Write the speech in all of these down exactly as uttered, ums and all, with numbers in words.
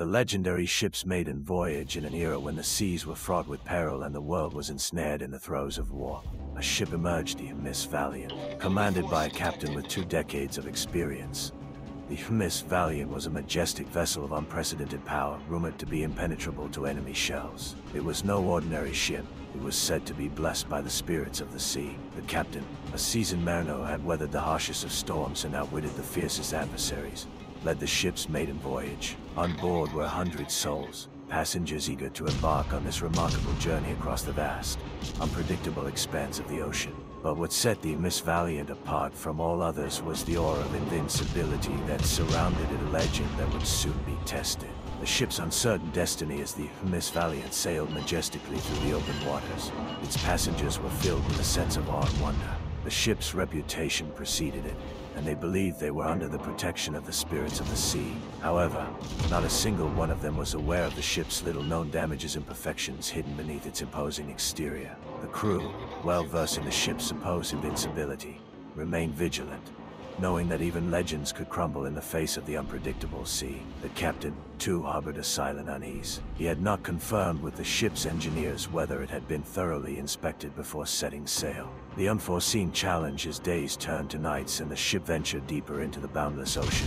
The legendary ship's maiden voyage in an era when the seas were fraught with peril and the world was ensnared in the throes of war. A ship emerged, the H M S Valiant, commanded by a captain with two decades of experience. The H M S Valiant was a majestic vessel of unprecedented power, rumored to be impenetrable to enemy shells. It was no ordinary ship. It was said to be blessed by the spirits of the sea. The captain, a seasoned mariner, had weathered the harshest of storms and outwitted the fiercest adversaries. Led the ship's maiden voyage. On board were a hundred souls, passengers eager to embark on this remarkable journey across the vast, unpredictable expanse of the ocean. But what set the H M S Valiant apart from all others was the aura of invincibility that surrounded it, a legend that would soon be tested. The ship's uncertain destiny as the H M S Valiant sailed majestically through the open waters. Its passengers were filled with a sense of awe and wonder. The ship's reputation preceded it, and they believed they were under the protection of the spirits of the sea. However, not a single one of them was aware of the ship's little-known damages and imperfections hidden beneath its imposing exterior. The crew, well-versed in the ship's supposed invincibility, remained vigilant, knowing that even legends could crumble in the face of the unpredictable sea. The captain, too, harbored a silent unease. He had not confirmed with the ship's engineers whether it had been thoroughly inspected before setting sail. The unforeseen challenge as days turned to nights and the ship ventured deeper into the boundless ocean.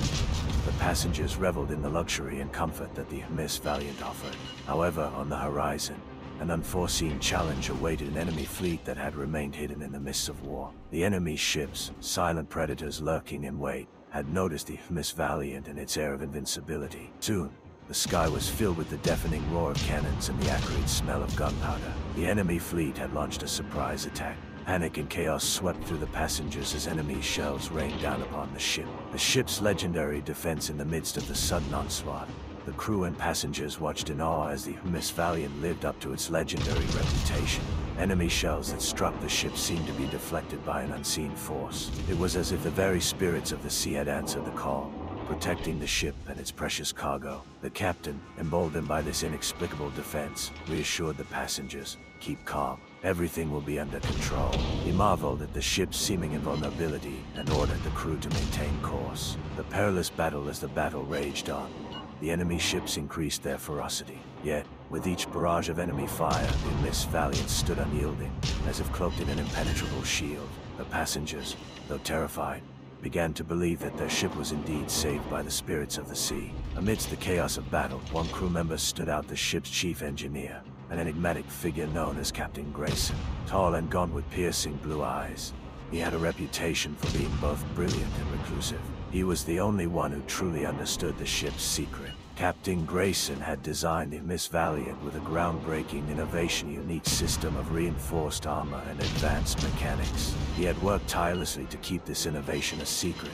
The passengers reveled in the luxury and comfort that the H M S Valiant offered. However, on the horizon, an unforeseen challenge awaited an enemy fleet that had remained hidden in the mists of war. The enemy ships, silent predators lurking in wait, had noticed the H M S Valiant and its air of invincibility. Soon, the sky was filled with the deafening roar of cannons and the acrid smell of gunpowder. The enemy fleet had launched a surprise attack. Panic and chaos swept through the passengers as enemy shells rained down upon the ship. The ship's legendary defense in the midst of the sudden onslaught. The crew and passengers watched in awe as the H M S Valiant lived up to its legendary reputation. Enemy shells that struck the ship seemed to be deflected by an unseen force. It was as if the very spirits of the sea had answered the call, protecting the ship and its precious cargo. The captain, emboldened by this inexplicable defense, reassured the passengers, "Keep calm. Everything will be under control." He marveled at the ship's seeming invulnerability and ordered the crew to maintain course. The perilous battle as the battle raged on. The enemy ships increased their ferocity. Yet, with each barrage of enemy fire, the H M S Valiant stood unyielding, as if cloaked in an impenetrable shield. The passengers, though terrified, began to believe that their ship was indeed saved by the spirits of the sea. Amidst the chaos of battle, one crew member stood out, the ship's chief engineer, an enigmatic figure known as Captain Grayson. Tall and gaunt with piercing blue eyes, he had a reputation for being both brilliant and reclusive. He was the only one who truly understood the ship's secret. Captain Grayson had designed the H M S Valiant with a groundbreaking innovation, unique system of reinforced armor and advanced mechanics. He had worked tirelessly to keep this innovation a secret,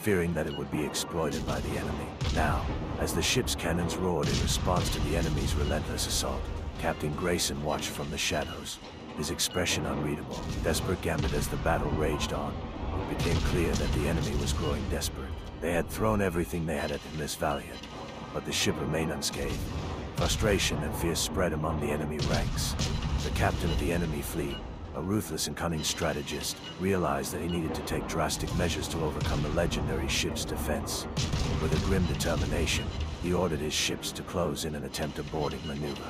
fearing that it would be exploited by the enemy. Now, as the ship's cannons roared in response to the enemy's relentless assault, Captain Grayson watched from the shadows, his expression unreadable. Desperate gambit as the battle raged on, it became clear that the enemy was growing desperate. They had thrown everything they had at the H M S Valiant, but the ship remained unscathed. Frustration and fear spread among the enemy ranks. The captain of the enemy fleet, a ruthless and cunning strategist, realized that he needed to take drastic measures to overcome the legendary ship's defense. With a grim determination, he ordered his ships to close in and attempt a boarding maneuver.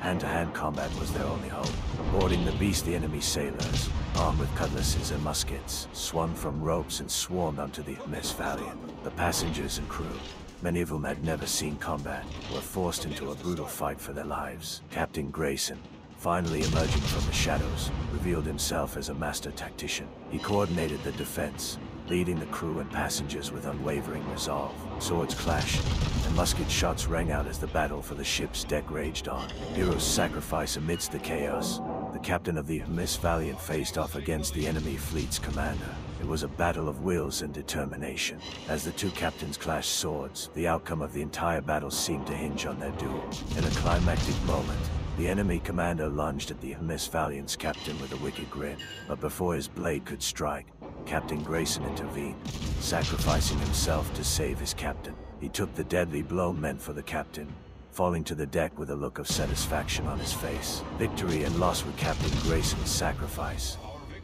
Hand-to-hand combat was their only hope. Boarding the beast, the enemy sailors, armed with cutlasses and muskets, swung from ropes and swarmed onto the H M S Valiant. The passengers and crew, many of whom had never seen combat, were forced into a brutal fight for their lives. Captain Grayson, finally emerging from the shadows, revealed himself as a master tactician. He coordinated the defense, leading the crew and passengers with unwavering resolve. Swords clashed, and musket shots rang out as the battle for the ship's deck raged on. Heroes sacrifice amidst the chaos. The captain of the H M S Valiant faced off against the enemy fleet's commander. It was a battle of wills and determination. As the two captains clashed swords, the outcome of the entire battle seemed to hinge on their duel. In a climactic moment, the enemy commander lunged at the H M S Valiant's captain with a wicked grin, but before his blade could strike, Captain Grayson intervened, sacrificing himself to save his captain. He took the deadly blow meant for the captain, falling to the deck with a look of satisfaction on his face. Victory and loss were Captain Grayson's sacrifice,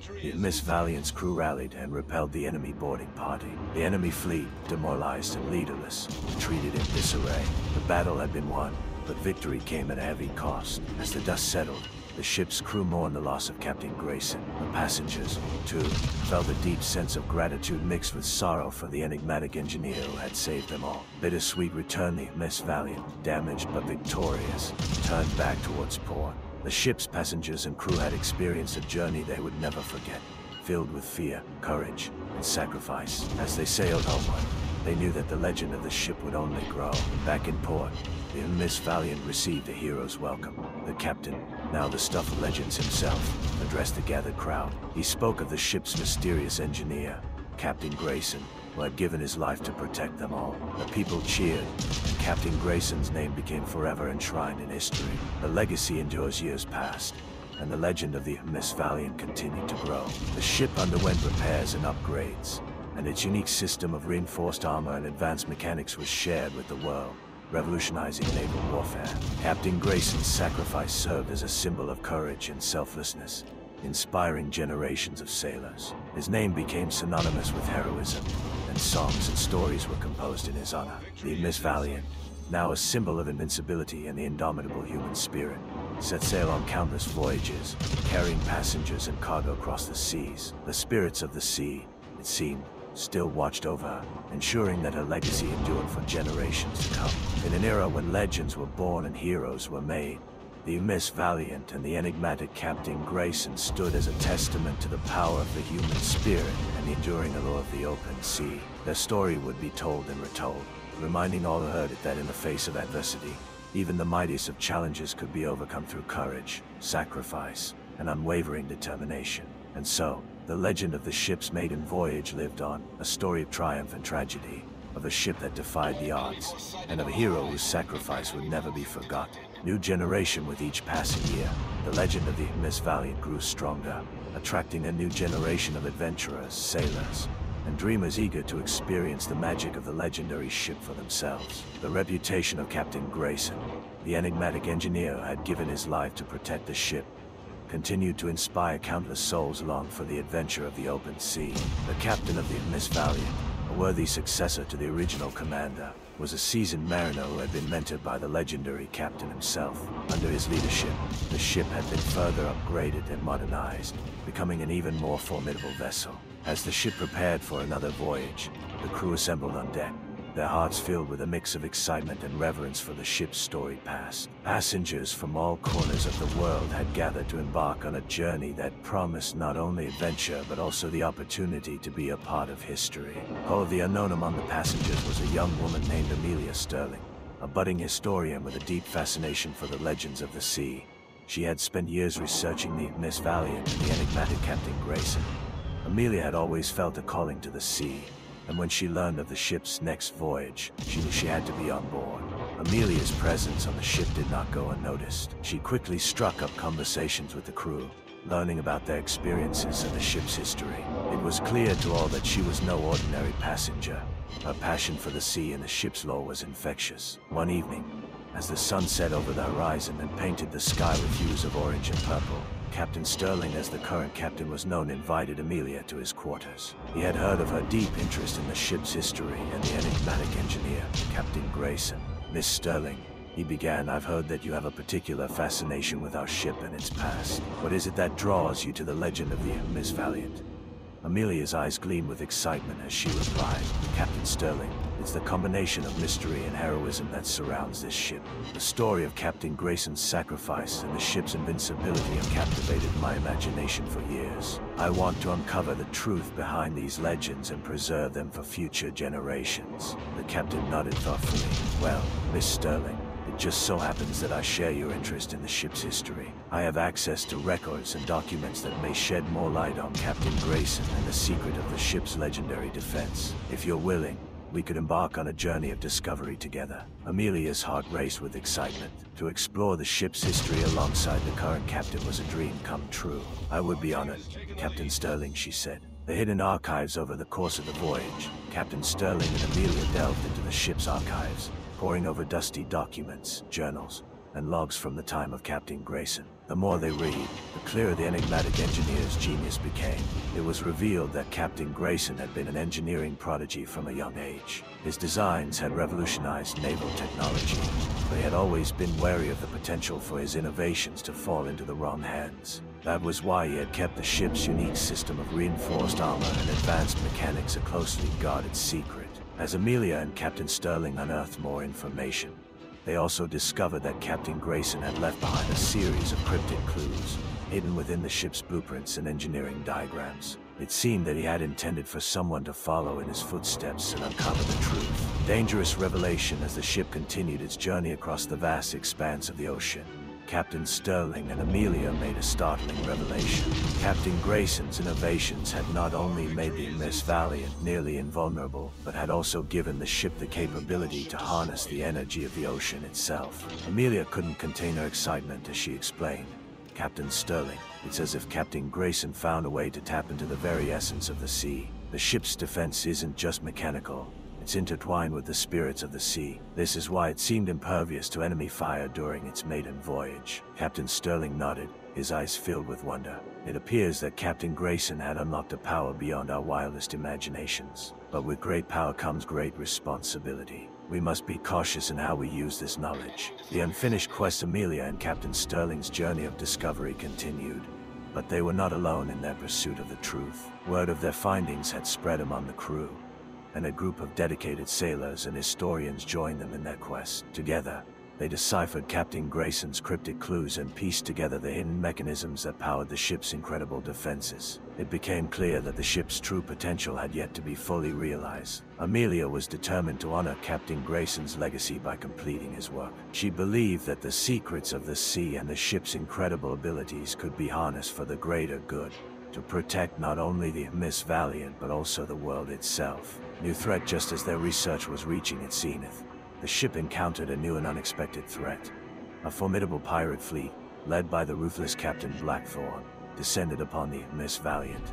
The H M S Valiant's crew rallied and repelled the enemy boarding party. The enemy fleet, demoralized and leaderless, retreated in disarray. The battle had been won, but victory came at a heavy cost. As the dust settled, the ship's crew mourned the loss of Captain Grayson. The passengers, too, felt a deep sense of gratitude mixed with sorrow for the enigmatic engineer who had saved them all. Bittersweet returned the H M S Valiant, damaged but victorious, turned back towards port. The ship's passengers and crew had experienced a journey they would never forget, filled with fear, courage, and sacrifice. As they sailed homeward, they knew that the legend of the ship would only grow. Back in port, the H M S Valiant received a hero's welcome. The captain, now the stuff of legends himself, addressed the gathered crowd. He spoke of the ship's mysterious engineer, Captain Grayson, who had given his life to protect them all. The people cheered, and Captain Grayson's name became forever enshrined in history. The legacy endures years past, and the legend of the H M S Valiant continued to grow. The ship underwent repairs and upgrades, and its unique system of reinforced armor and advanced mechanics was shared with the world, revolutionizing naval warfare. Captain Grayson's sacrifice served as a symbol of courage and selflessness, inspiring generations of sailors. His name became synonymous with heroism, and songs and stories were composed in his honor. The H M S Valiant, now a symbol of invincibility and the indomitable human spirit, set sail on countless voyages, carrying passengers and cargo across the seas. The spirits of the sea, it seemed, still watched over her, ensuring that her legacy endured for generations to come. In an era when legends were born and heroes were made, the H M S Valiant and the enigmatic Captain Grayson stood as a testament to the power of the human spirit and the enduring allure of the open sea. Their story would be told and retold, reminding all who heard it that in the face of adversity, even the mightiest of challenges could be overcome through courage, sacrifice, and unwavering determination. And so, the legend of the ship's maiden voyage lived on, a story of triumph and tragedy, of a ship that defied the odds, and of a hero whose sacrifice would never be forgotten. New generation with each passing year, the legend of the H M S Valiant grew stronger, attracting a new generation of adventurers, sailors, and dreamers eager to experience the magic of the legendary ship for themselves. The reputation of Captain Grayson, the enigmatic engineer who had given his life to protect the ship, continued to inspire countless souls long for the adventure of the open sea. The captain of the H M S Valiant, a worthy successor to the original commander, was a seasoned mariner who had been mentored by the legendary captain himself. Under his leadership, the ship had been further upgraded and modernized, becoming an even more formidable vessel. As the ship prepared for another voyage, the crew assembled on deck, their hearts filled with a mix of excitement and reverence for the ship's storied past. Passengers from all corners of the world had gathered to embark on a journey that promised not only adventure but also the opportunity to be a part of history. All of the unknown among the passengers was a young woman named Amelia Sterling, a budding historian with a deep fascination for the legends of the sea. She had spent years researching the H M S Valiant and the enigmatic Captain Grayson. Amelia had always felt a calling to the sea, and when she learned of the ship's next voyage, she knew she had to be on board. Amelia's presence on the ship did not go unnoticed. She quickly struck up conversations with the crew, learning about their experiences and the ship's history. It was clear to all that she was no ordinary passenger. Her passion for the sea and the ship's lore was infectious. One evening, as the sun set over the horizon and painted the sky with hues of orange and purple, Captain Sterling, as the current captain was known, invited Amelia to his quarters. He had heard of her deep interest in the ship's history and the enigmatic engineer, Captain Grayson. "Miss Sterling," he began, "I've heard that you have a particular fascination with our ship and its past. What is it that draws you to the legend of the H M S Valiant?" Amelia's eyes gleamed with excitement as she replied, "Captain Sterling, it's the combination of mystery and heroism that surrounds this ship. The story of Captain Grayson's sacrifice and the ship's invincibility have captivated my imagination for years. I want to uncover the truth behind these legends and preserve them for future generations." The captain nodded thoughtfully. "Well, Miss Sterling, it just so happens that I share your interest in the ship's history. I have access to records and documents that may shed more light on Captain Grayson and the secret of the ship's legendary defense. If you're willing, we could embark on a journey of discovery together." Amelia's heart raced with excitement. To explore the ship's history alongside the current captain was a dream come true. "I would be honored, Captain Sterling," she said. The hidden archives over the course of the voyage, Captain Sterling and Amelia delved into the ship's archives, poring over dusty documents, journals, and logs from the time of Captain Grayson. The more they read, the clearer the enigmatic engineer's genius became. It was revealed that Captain Grayson had been an engineering prodigy from a young age. His designs had revolutionized naval technology. They had always been wary of the potential for his innovations to fall into the wrong hands. That was why he had kept the ship's unique system of reinforced armor and advanced mechanics a closely guarded secret. As Amelia and Captain Sterling unearthed more information, they also discovered that Captain Grayson had left behind a series of cryptic clues, hidden within the ship's blueprints and engineering diagrams. It seemed that he had intended for someone to follow in his footsteps and uncover the truth. Dangerous revelation as the ship continued its journey across the vast expanse of the ocean. Captain Sterling and Amelia made a startling revelation. Captain Grayson's innovations had not only made the H M S Valiant nearly invulnerable, but had also given the ship the capability to harness the energy of the ocean itself. Amelia couldn't contain her excitement as she explained, "Captain Sterling, it's as if Captain Grayson found a way to tap into the very essence of the sea. The ship's defense isn't just mechanical. It's intertwined with the spirits of the sea. This is why it seemed impervious to enemy fire during its maiden voyage." Captain Sterling nodded, his eyes filled with wonder. "It appears that Captain Grayson had unlocked a power beyond our wildest imaginations. But with great power comes great responsibility. We must be cautious in how we use this knowledge." The unfinished quest Amelia and Captain Sterling's journey of discovery continued. But they were not alone in their pursuit of the truth. Word of their findings had spread among the crew, and a group of dedicated sailors and historians joined them in their quest. Together, they deciphered Captain Grayson's cryptic clues and pieced together the hidden mechanisms that powered the ship's incredible defenses. It became clear that the ship's true potential had yet to be fully realized. Amelia was determined to honor Captain Grayson's legacy by completing his work. She believed that the secrets of the sea and the ship's incredible abilities could be harnessed for the greater good, to protect not only the H M S Valiant but also the world itself. New threat. Just as their research was reaching its zenith, the ship encountered a new and unexpected threat. A formidable pirate fleet, led by the ruthless Captain Blackthorn, descended upon the H M S Valiant.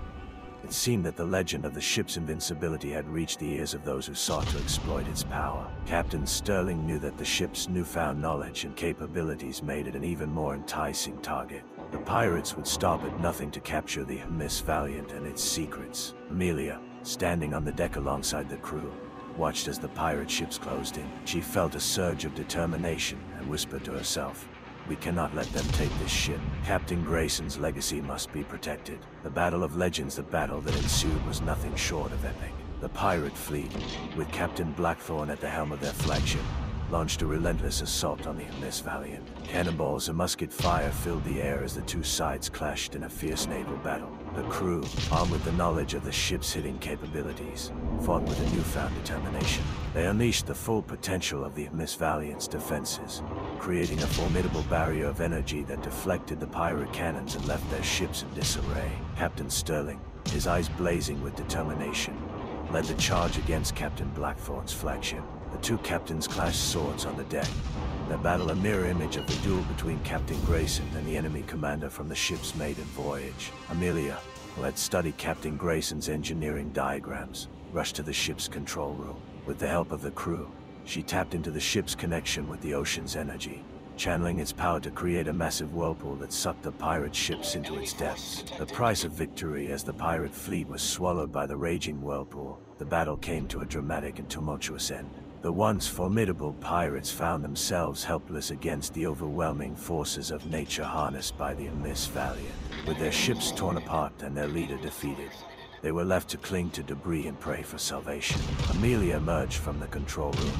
It seemed that the legend of the ship's invincibility had reached the ears of those who sought to exploit its power. Captain Sterling knew that the ship's newfound knowledge and capabilities made it an even more enticing target. The pirates would stop at nothing to capture the H M S Valiant and its secrets. Amelia, standing on the deck alongside the crew, watched as the pirate ships closed in. She felt a surge of determination and whispered to herself, "We cannot let them take this ship. Captain Grayson's legacy must be protected." The Battle of Legends. The battle that ensued was nothing short of epic. The pirate fleet, with Captain Blackthorn at the helm of their flagship, launched a relentless assault on the H M S Valiant. Cannonballs and musket fire filled the air as the two sides clashed in a fierce naval battle. The crew, armed with the knowledge of the ship's hidden capabilities, fought with a newfound determination. They unleashed the full potential of the H M S Valiant's defenses, creating a formidable barrier of energy that deflected the pirate cannons and left their ships in disarray. Captain Sterling, his eyes blazing with determination, led the charge against Captain Blackthorn's flagship. The two captains clashed swords on the deck, their battle a mirror image of the duel between Captain Grayson and the enemy commander from the ship's maiden voyage. Amelia, who had studied Captain Grayson's engineering diagrams, rushed to the ship's control room. With the help of the crew, she tapped into the ship's connection with the ocean's energy, channeling its power to create a massive whirlpool that sucked the pirate ships into its depths. The price of victory. As the pirate fleet was swallowed by the raging whirlpool, the battle came to a dramatic and tumultuous end. The once formidable pirates found themselves helpless against the overwhelming forces of nature harnessed by the H M S Valiant. With their ships torn apart and their leader defeated, they were left to cling to debris and pray for salvation. Amelia emerged from the control room,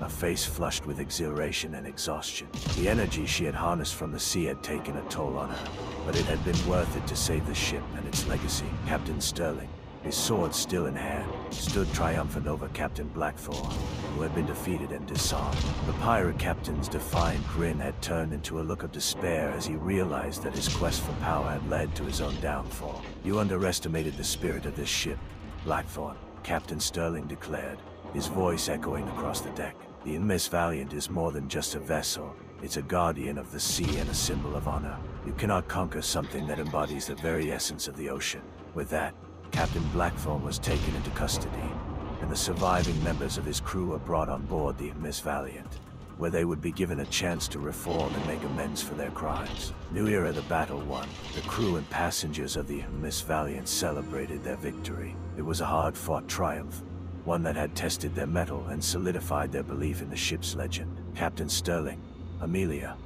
her face flushed with exhilaration and exhaustion. The energy she had harnessed from the sea had taken a toll on her, but it had been worth it to save the ship and its legacy. Captain Sterling, his sword still in hand, stood triumphant over Captain Blackthorn, who had been defeated and disarmed. The pirate captain's defiant grin had turned into a look of despair as he realized that his quest for power had led to his own downfall. "You underestimated the spirit of this ship, Blackthorn," Captain Sterling declared, his voice echoing across the deck. "The H M S Valiant is more than just a vessel. It's a guardian of the sea and a symbol of honor. You cannot conquer something that embodies the very essence of the ocean." With that, Captain Blackthorn was taken into custody, and the surviving members of his crew were brought on board the H M S Valiant. where they would be given a chance to reform and make amends for their crimes. New Era the battle won. The crew and passengers of the H M S Valiant celebrated their victory. It was a hard-fought triumph, one that had tested their mettle and solidified their belief in the ship's legend. Captain Sterling, Amelia,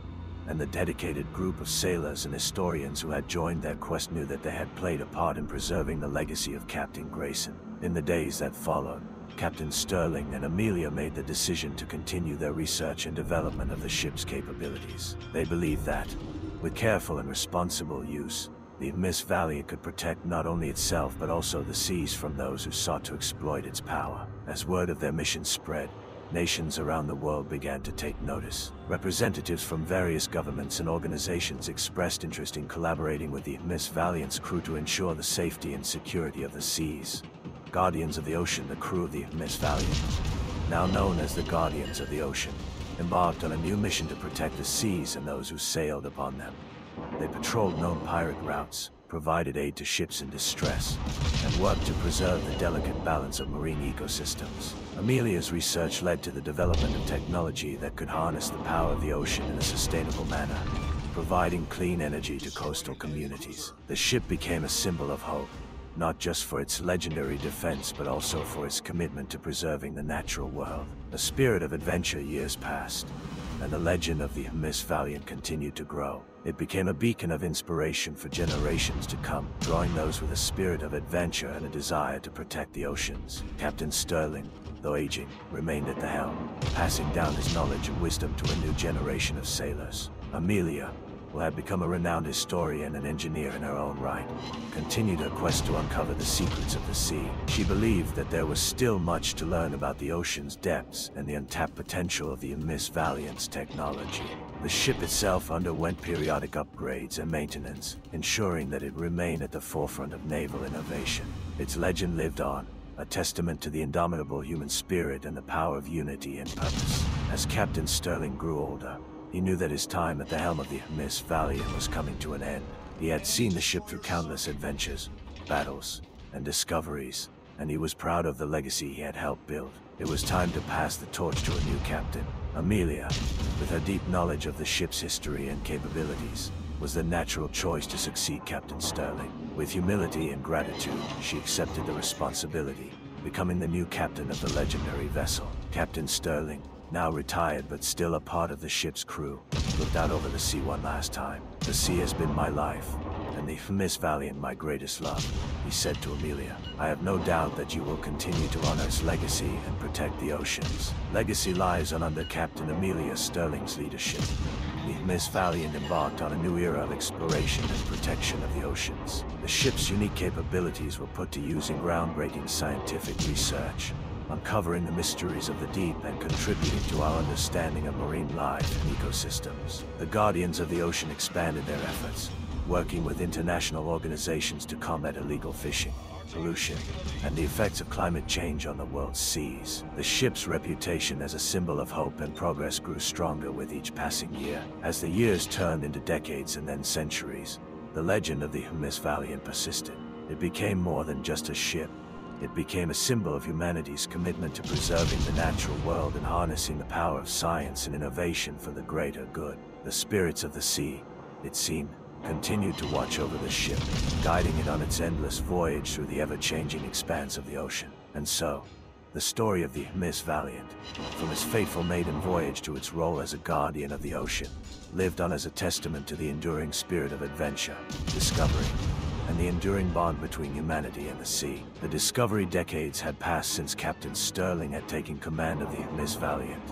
and the dedicated group of sailors and historians who had joined their quest knew that they had played a part in preserving the legacy of Captain Grayson. In the days that followed, Captain Sterling and Amelia made the decision to continue their research and development of the ship's capabilities. They believed that, with careful and responsible use, the H M S Valiant could protect not only itself but also the seas from those who sought to exploit its power. As word of their mission spread, nations around the world began to take notice. Representatives from various governments and organizations expressed interest in collaborating with the H M S Valiant's crew to ensure the safety and security of the seas. Guardians of the Ocean, the crew of the H M S Valiant, now known as the Guardians of the Ocean, embarked on a new mission to protect the seas and those who sailed upon them. They patrolled known pirate routes, provided aid to ships in distress, and worked to preserve the delicate balance of marine ecosystems. Amelia's research led to the development of technology that could harness the power of the ocean in a sustainable manner, providing clean energy to coastal communities. The ship became a symbol of hope, not just for its legendary defense but also for its commitment to preserving the natural world. A spirit of adventure years passed, and the legend of the H M S Valiant continued to grow. It became a beacon of inspiration for generations to come, drawing those with a spirit of adventure and a desire to protect the oceans. Captain Sterling, though aging, remained at the helm, passing down his knowledge and wisdom to a new generation of sailors. Amelia, who had become a renowned historian and engineer in her own right, continued her quest to uncover the secrets of the sea. She believed that there was still much to learn about the ocean's depths and the untapped potential of the H M S Valiant's technology. The ship itself underwent periodic upgrades and maintenance, ensuring that it remained at the forefront of naval innovation. Its legend lived on, a testament to the indomitable human spirit and the power of unity and purpose. As Captain Sterling grew older, he knew that his time at the helm of the H M S Valiant was coming to an end. He had seen the ship through countless adventures, battles, and discoveries, and he was proud of the legacy he had helped build. It was time to pass the torch to a new captain. Amelia, with her deep knowledge of the ship's history and capabilities, was the natural choice to succeed Captain Sterling. With humility and gratitude, she accepted the responsibility, becoming the new captain of the legendary vessel. Captain Sterling, now retired but still a part of the ship's crew, looked out over the sea one last time. "The sea has been my life, and the H M S Valiant my greatest love," he said to Amelia. "I have no doubt that you will continue to honor its legacy and protect the oceans." Legacy lives on under Captain Amelia Sterling's leadership. The H M S Valiant embarked on a new era of exploration and protection of the oceans. The ship's unique capabilities were put to use in groundbreaking scientific research, uncovering the mysteries of the deep and contributing to our understanding of marine life and ecosystems. The Guardians of the Ocean expanded their efforts, working with international organizations to combat illegal fishing, pollution, and the effects of climate change on the world's seas. The ship's reputation as a symbol of hope and progress grew stronger with each passing year. As the years turned into decades and then centuries, the legend of the H M S Valiant persisted. It became more than just a ship. It became a symbol of humanity's commitment to preserving the natural world and harnessing the power of science and innovation for the greater good. The spirits of the sea, it seemed, continued to watch over the ship, guiding it on its endless voyage through the ever-changing expanse of the ocean. And so, the story of the H M S Valiant, from its fateful maiden voyage to its role as a guardian of the ocean, lived on as a testament to the enduring spirit of adventure, discovery, and the enduring bond between humanity and the sea. The discovery decades had passed since Captain Sterling had taken command of the H M S Valiant,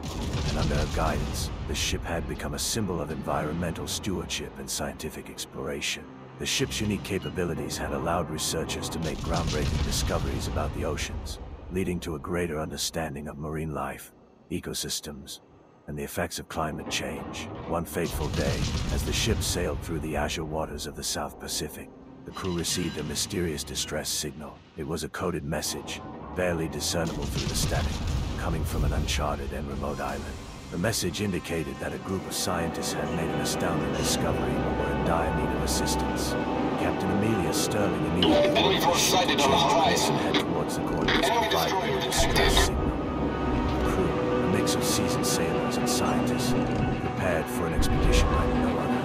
and under her guidance, the ship had become a symbol of environmental stewardship and scientific exploration. The ship's unique capabilities had allowed researchers to make groundbreaking discoveries about the oceans, leading to a greater understanding of marine life, ecosystems, and the effects of climate change. One fateful day, as the ship sailed through the azure waters of the South Pacific, the crew received a mysterious distress signal. It was a coded message, barely discernible through the static, coming from an uncharted and remote island. The message indicated that a group of scientists had made an astounding discovery and were in dire need of assistance. Captain Amelia Sterling immediately enemy force sighted on the horizon. Head towards the corners of the distress signal. The crew, amid ranks of seasoned sailors and scientists, prepared for an expedition like no other.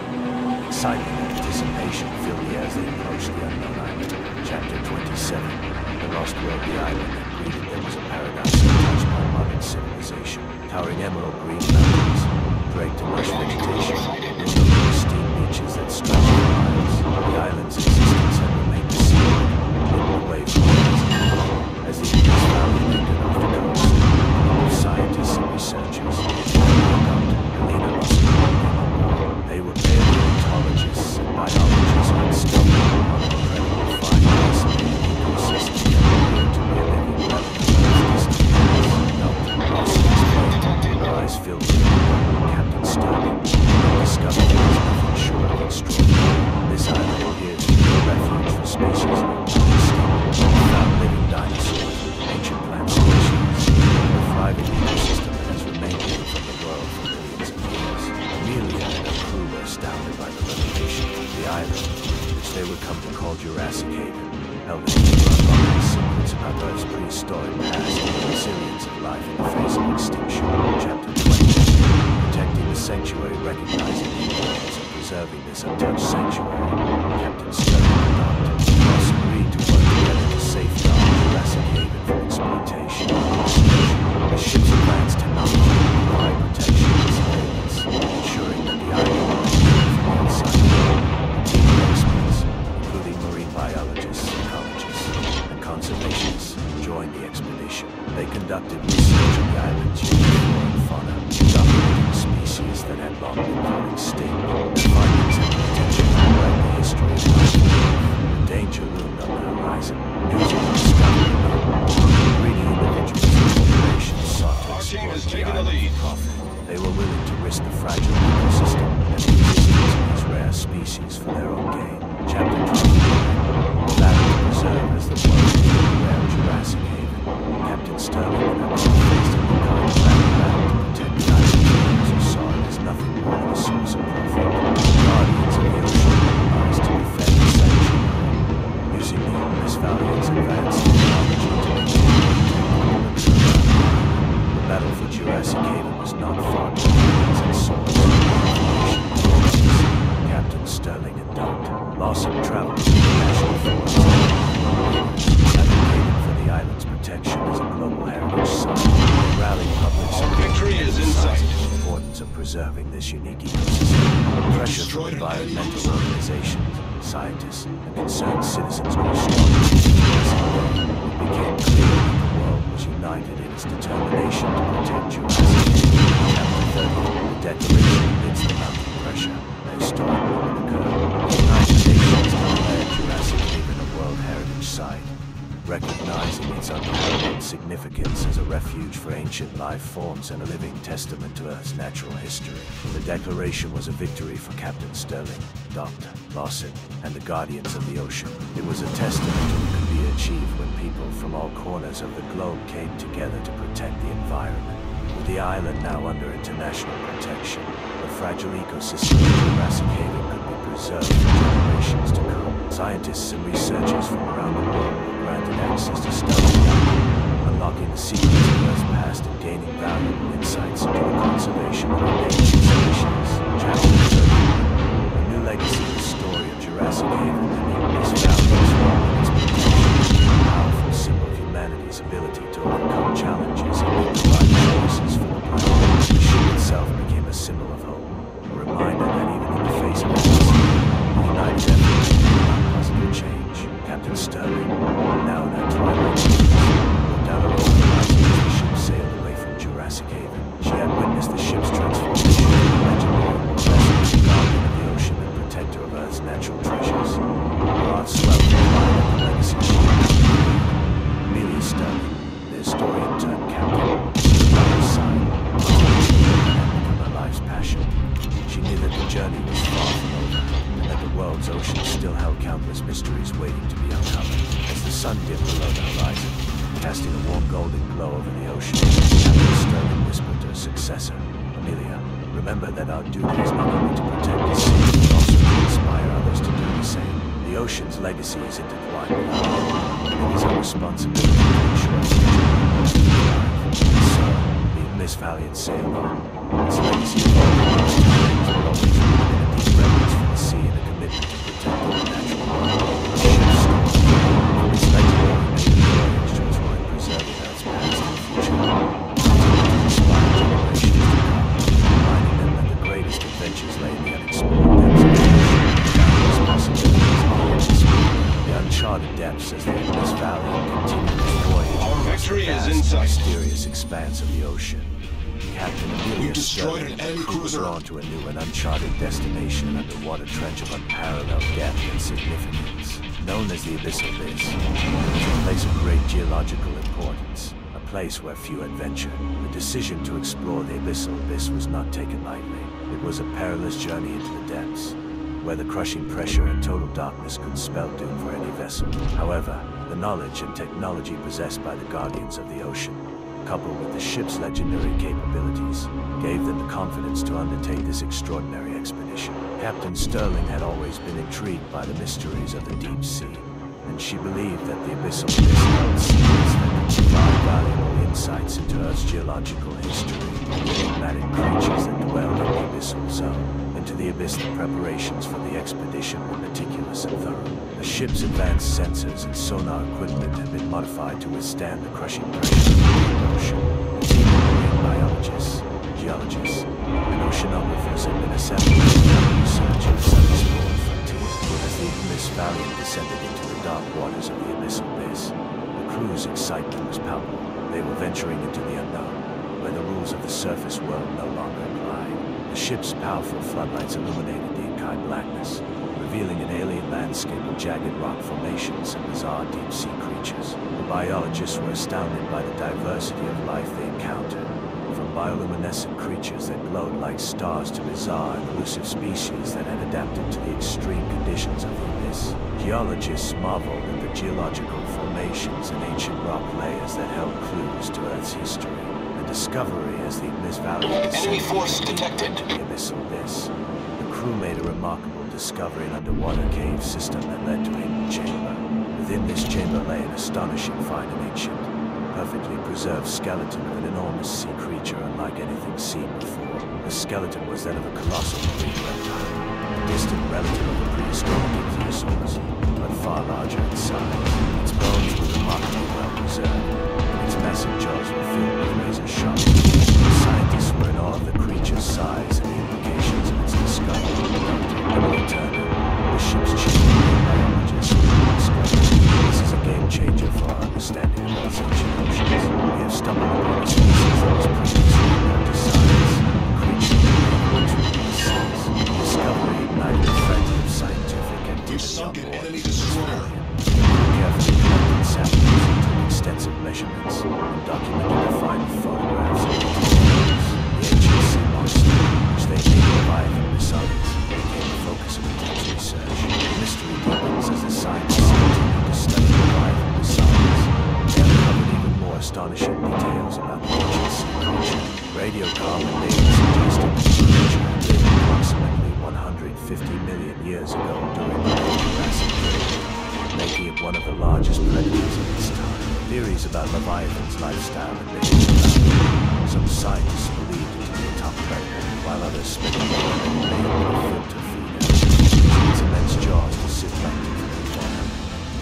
Excitement and anticipation filled me as they approached the unknown island. Chapter twenty-seven. The lost world, the island that greeted them was a paradise touched by modern civilization. Towering emerald green mountains, draped in lush vegetation, and pristine beaches that stretched for miles. The island's existence had remained a secret, hidden away from us. As the Abyss Valiant ended off the coast, scientists and researchers. They were paleontologists and biologists who had stumbled upon an incredible find fascinating ecosystem that appeared to be a living weapon of this disease. Their eyes filled with Captain Sterling, and discovered there was nothing short of extraordinary. This island appeared to be a refuge for species without living dinosaurs, ancient plant species. The ecosystem that has remained hidden from the world for millions of years. Amelia and her crew were astounded by the reputation of the island, which they would come to call Jurassic Haven, held in the unlocking secrets about Earth's prehistoric past and the resilience of life in the face of extinction. Chapter twenty. Protecting the sanctuary, recognizing the importance of preserving this untouched sanctuary. Captain Sterling and Doctor Lawson agreed to work together to safeguard Jurassic Haven from exploitation. The ship's advanced technology provided protection and surveillance, ensuring that the island was protected from outside the world. A team of experts, including marine biologists, ecologists, and conservationists, joined the expedition. They conducted research on the island's unique flora and fauna, documenting species that had long been found extinct. The findings had the potential to write the history of life. The danger loomed on the horizon. News of the discovery of greedy individuals. Our team has taken the lead. They were willing to risk the fragile ecosystem and the existence of these rare species for their own gain. Chapter twenty-nine. The battle to preserve as the world's rare Jurassic Haven. Captain Sterling and her crew faced a kind of battle to protect the island humans who saw it as nothing more than a source of profit. Guardians of the ocean rise to defend the sanctuary, using the Abyss Valiant's advanced technology to The battle for Jurassic Haven was not fought with weapons and swords. Captain Sterling and Doctor Lawson traveled to the national forest, advocating for the island's protection as a global heritage site. They rallied public support in the importance of preserving this unique ecosystem. Pressure from environmental organizations, scientists, and concerned citizens grew stronger. It became clear was united in its determination to protect Jurassic. Chapter thirty. The declaration amidst the mounting pressure. A historic moment occurred. The United Nations declared Jurassic Haven a World Heritage Site, recognizing its unparalleled significance as a refuge for ancient life forms and a living testament to Earth's natural history. The declaration was a victory for Captain Sterling, Doctor Lawson, and the Guardians of the Ocean. It was a testament to what could be achieved when people from all corners of the globe came together to protect the environment. With the island now under international protection, the fragile ecosystem of Jurassic Haven could be preserved for generations to come. Scientists and researchers from around the world granted access to study, unlocking the secrets of Earth's past and gaining valuable insights into the conservation of endangered species. Chapter thirty. A new legacy of the story of Jurassic Haven and the Abyss Valiant's role in its protection, a powerful symbol of humanity's ability to overcome challenges and make the right choices for the planet. The ship itself became a symbol of hope, a reminder that even in the face of adversity, the united effort can possibly change. Captain Sterling, now in her twilight years, looked out over the horizon as the ship sailed away from Jurassic Haven. She had witnessed the ship's transformation into a legendary vessel, guardian of the ocean and protector of Earth's natural treasures. Her heart swelled with pride at the legacy she had. Amelia Sterling, the historian turned captain, stood by her side, become her life's passion. She knew that the journey was far from over, that the world's oceans still held countless mysteries waiting to be uncovered. As the sun dipped below the horizon, casting a warm golden glow over the ocean, Captain Sterling whispered to her successor, Amelia, "Remember that our duty is not only to protect the sea, but also to inspire others to do the same." The ocean's legacy is intertwined with our own, and it is our responsibility to ensure that the ocean will be alive, and so, the in this Valiant sailor. It's legacy of belongs to the deep reverence for the sea and a commitment to protect the natural world. The ship's story, its legendary nature, and to its mind preserving its past and future. It's a generations to come, reminding them that the greatest adventures lay in the unexplored depths of the boundless possibilities of the atmosphere, the uncharted depths as the Abyss Valiant continues to voyage. Our victory is inside the mysterious expanse of the ocean. Captain Amelia Sterling and her crew were on to a new and uncharted destination, an underwater trench of unparalleled depth and significance. Known as the Abyssal Abyss, it's a place of great geological importance, a place where few had ventured. The decision to explore the Abyssal Abyss was not taken lightly. It was a perilous journey into the depths, where the crushing pressure and total darkness could spell doom for any vessel. However, the knowledge and technology possessed by the Guardians of the Ocean, coupled with the ship's legendary capabilities, gave them the confidence to undertake this extraordinary expedition. Captain Sterling had always been intrigued by the mysteries of the deep sea, and she believed that the Abyssal Abyss held secrets that could provide valuable insights into Earth's geological history, the enigmatic creatures that dwelled in the Abyssal Zone. Into the Abyss, the preparations for the expedition were meticulous and thorough. The ship's advanced sensors and sonar equipment had been modified to withstand the crushing pressure. The team of marine biologists, geologists, and oceanographers had been assembled for research in some explored frontiers. As the Abyss Valiant descended into the dark waters of the Abyssal Abyss, the crew's excitement was palpable. They were venturing into the unknown, where the rules of the surface world no longer applied. The ship's powerful floodlights illuminated the inky blackness, revealing an alien landscape of jagged rock formations and bizarre deep-sea creatures. The biologists were astounded by the diversity of life they encountered, from bioluminescent creatures that glowed like stars to bizarre and elusive species that had adapted to the extreme conditions of the abyss. Geologists marveled at the geological formations and ancient rock layers that held clues to Earth's history. The discovery as the Abyss Valley enemy force detected the Abyssal Abyss. The crew made a remarkable discovery an underwater cave system that led to a hidden chamber. Within this chamber lay an astonishing find, an ancient, perfectly preserved skeleton of an enormous sea creature unlike anything seen before. The skeleton was that of a colossal marine reptile, a distant relative of the prehistoric ichthyosaurs, but far larger in size. Its bones were remarkably well preserved, and its massive jaws were filled with razor sharp teeth. Scientists were in awe of the creature's size and the implications of its discovery. Amelia Turner, the ship's chief biologist, discovered this is a game changer for our understanding of Earth's ancient oceans. We have stumbled upon a species that was previously unknown to science, a creature that we can ourselves. The discovery ignited a threat of scientific activity. You sunk an enemy destroyer. We carefully collected samples and took extensive measurements and documented the final photographs of the H M S monster, which they named Leviathan besides. Focus of intense research. The mystery deepens as the scientists continue to study the life of the science. They uncovered even more astonishing details about the ancient sea creature. Radio carbon data suggested that the creature had lived approximately one hundred fifty million years ago during the Jurassic Haven, making it one of the largest predators of its time. Theories about Leviathan's lifestyle and behavior. Some scientists believed it to be a top predator, while others speculated that it may have immense jaws to sit back to the bottom.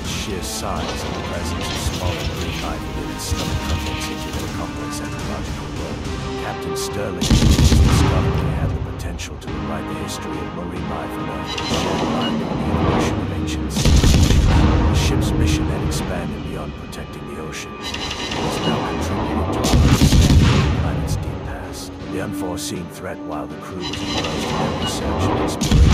The sheer size and the presence of smaller marine life within its stomach contents into a complex ecological world. Captain Sterling and his discovery had the potential to rewrite the history of marine life on Earth and shed light on the evolution of ancient sea creatures. The ship's mission had expanded beyond protecting the oceans. It was now contributing to our understanding of the planet's deep past. The unforeseen threat, while the crew was engrossed in their research and exploration,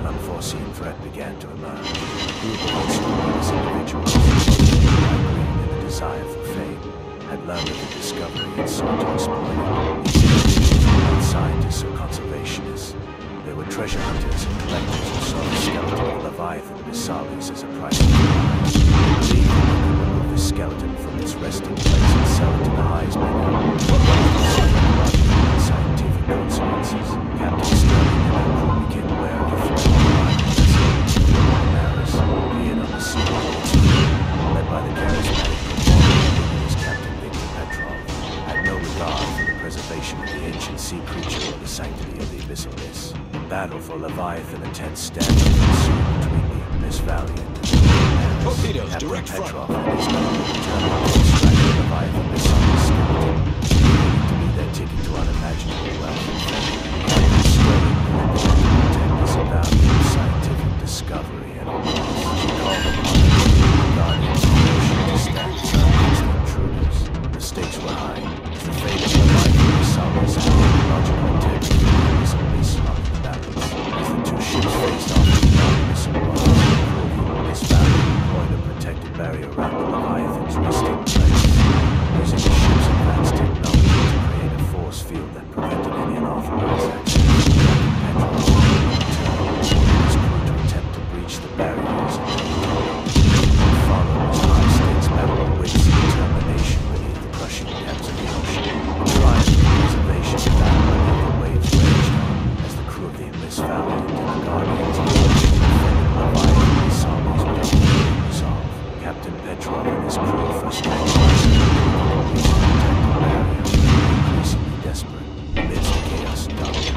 an unforeseen threat began to emerge. A group of unscrupulous individuals, and a desire for fame, had learned of the discovery and sought to exploit it. These individuals were not scientists or conservationists. They were treasure hunters and collectors who saw the skeleton of Leviathan Missalis as a priceless prize. They believed that they could remove the skeleton from its resting place and sell it to the highest bidder. Scientific consequences. Captain Sterling and her crew became aware of the threat of the Aurora Maris, being on the sea led by the charismatic performer known as Captain Victor Petrov, had no Abyssal Abyss. The battle for Leviathan and tenth stand between the Abyss Valiant. Torpedoes, direct front. Captain Petrov and his the Leviathan Abyss on his skeleton. To be their ticket to unimaginable wealth. Sterling and the is about scientific discovery and all loss. She called upon the Guardians of the Ocean to stand against the intruders. The stakes were high. The fate of the life of the Solace and the logical integrity is a piece of the balance. As the two ships faced off the darkness of water, this battle deployed a protective barrier around the Leviathan's resting place, using the ship's advanced technology to create a force field that prevented any unauthorized action. The barriers and follow as high stakes battle awaits determination beneath the crushing depths of the ocean. Triumph and preservation battle beneath the waves raged on as the crew of the Abyss Valiant and the Guardians of the Ocean defended Leviathan saw these battles resolve. Captain Petrov and his crew frustrated these protective barriers, increasingly desperate amidst the chaos and darkness.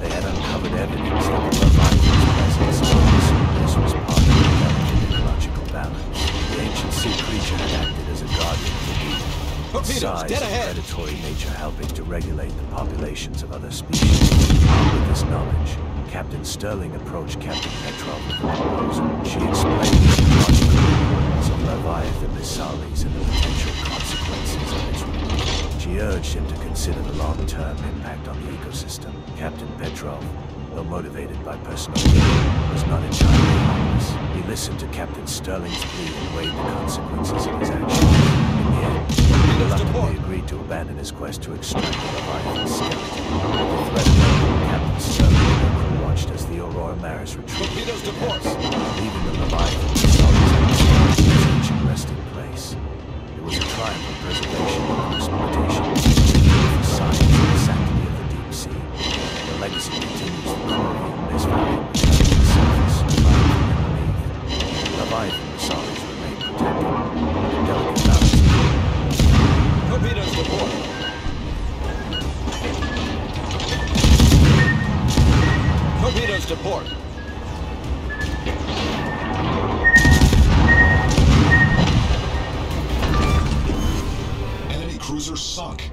They had uncovered evidence that the Leviathan's presence in this abyss was part of the delicate ecological balance. The ancient sea creature had acted as a guardian of the deep. Its size and predatory nature helping to regulate the populations of other species. With this knowledge, Captain Sterling approached Captain Petrov with a proposal. She explained the ecological importance of Leviathan Missalis and the potential consequences of its rule. She urged him to consider the long-term impact on the ecosystem. Captain Petrov, though motivated by personal gain, was not entirely harmless. He listened to Captain Sterling's plea and weighed the consequences of his actions. In the end, he reluctantly agreed to abandon his quest to extract the Leviathan's skeleton. With the threat of Captain Sterling and her crew watched as the Aurora Maris retreated, leaving the Leviathan to solve his ancient resting place. It was a triumph of preservation and exploitation, for science and the sanctity of the deep sea. The legacy continues to grow in this valley, having the surface survived and relieved. The Leviathan and the Solids remain protected, with a delicate balance. Torpedoes aboard! Torpedoes to port! Cruiser sunk.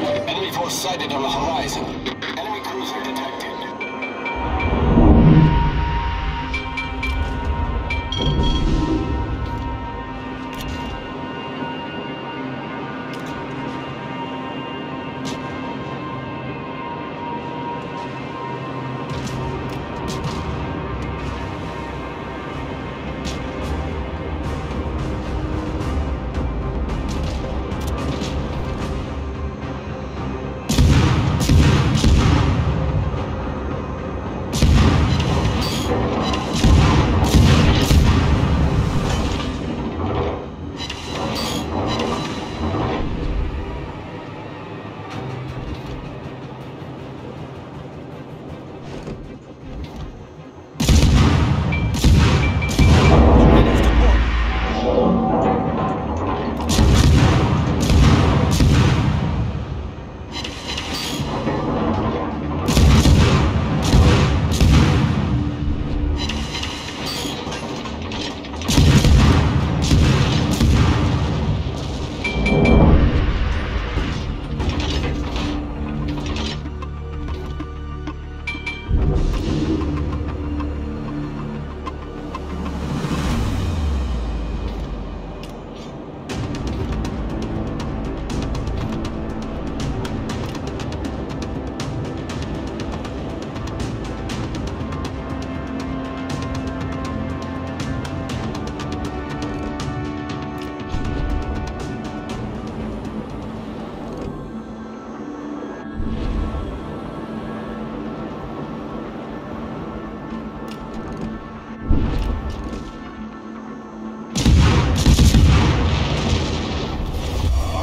Enemy force sighted on the horizon. Enemy cruiser detected.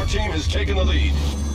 Team has taken the lead.